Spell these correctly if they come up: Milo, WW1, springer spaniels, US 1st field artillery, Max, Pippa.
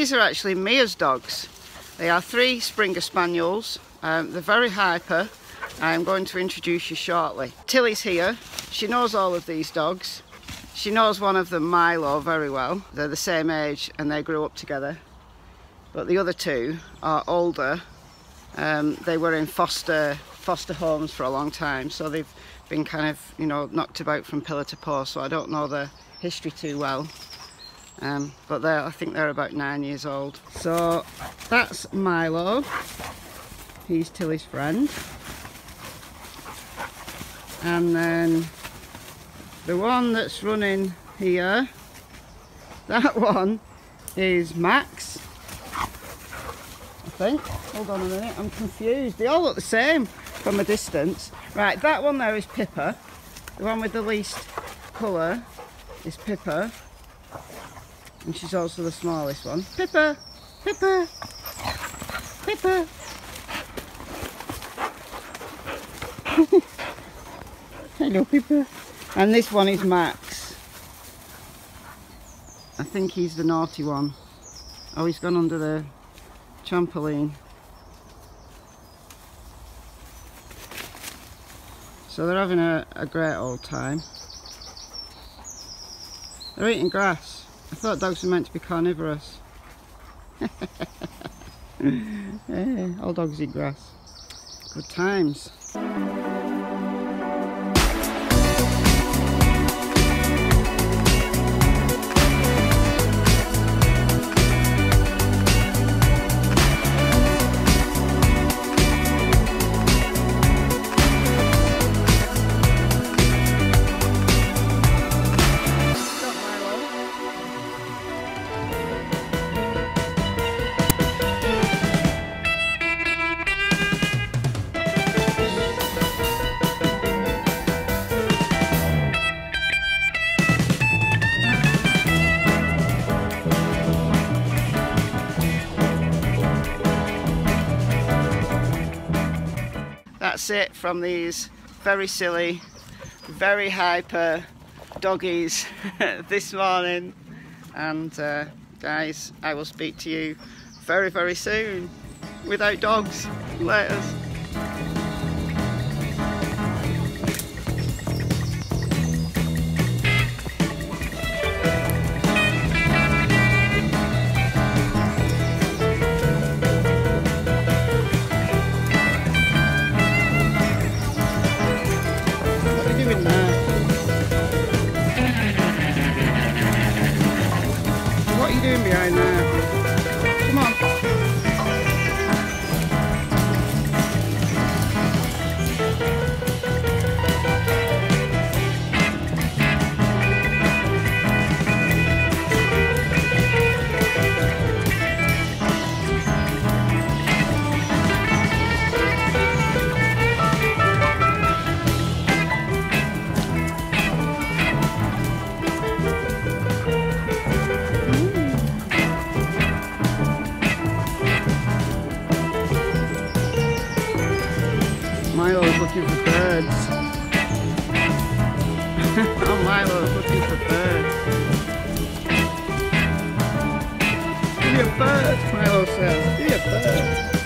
These are actually Mia's dogs. They are three Springer Spaniels. They're very hyper. I'm going to introduce you shortly. Tilly's here. She knows all of these dogs. She knows one of them, Milo, very well. They're the same age and they grew up together. But the other two are older. They were in foster homes for a long time, so they've been kind of, you know, knocked about from pillar to post, so I don't know their history too well. But I think they're about 9 years old. So that's Milo. He's Tilly's friend. And then the one that's running here, that one is Max, I think. Hold on a minute, I'm confused. They all look the same from a distance. Right, that one there is Pippa. The one with the least colour is Pippa. And she's also the smallest one. Pippa! Pippa! Pippa! Hello, Pippa. And this one is Max. I think he's the naughty one. Oh, he's gone under the trampoline. So they're having a great old time. They're eating grass. I thought dogs were meant to be carnivorous. Yeah, all dogs eat grass. Good times. That's it from these very silly, very hyper doggies this morning, and guys, I will speak to you very, very soon without dogs. Laters. What are you doing behind there? Come on. Milo's looking for birds. Oh, Milo's looking for birds. Give me a bird, Milo says. Give me a bird.